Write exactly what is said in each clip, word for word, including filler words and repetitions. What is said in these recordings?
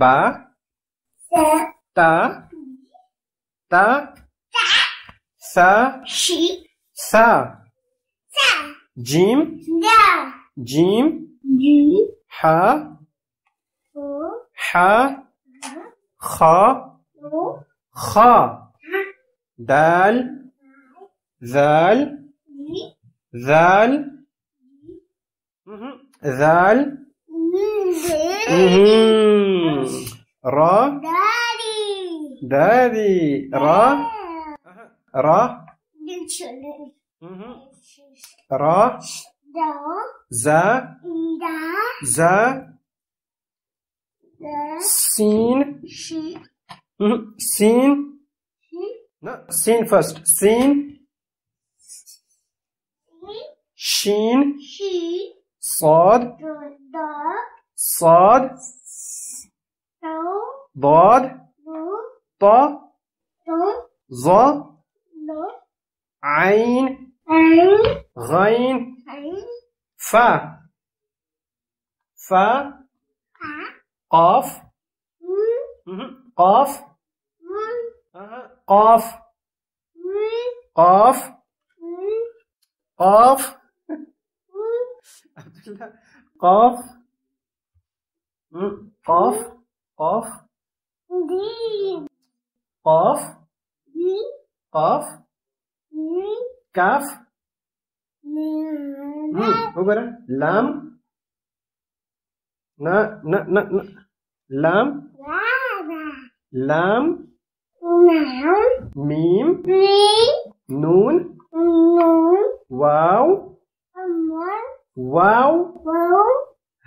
बा ता ता सा सा जीम जीम हा हा खा खा दाल जाल जाल जाल रा दादी रा रा रा जा जा scene seen No, seen first. Seen. Sheen. She. Sod. Da. Sod. No. Bod. No. Pa. No. Za. No. Ain. Ain. Ghain. Ain. Fa. Fa. Qaf. Qaf. Qaf Qaf Qaf Qaf Qaf Qaf Qaf Qaf Kaf हो गया लाम ना ना ना लाम लाम meme नून वाव वाव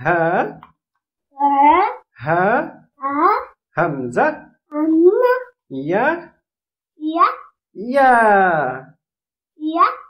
हा हा हमजा या या या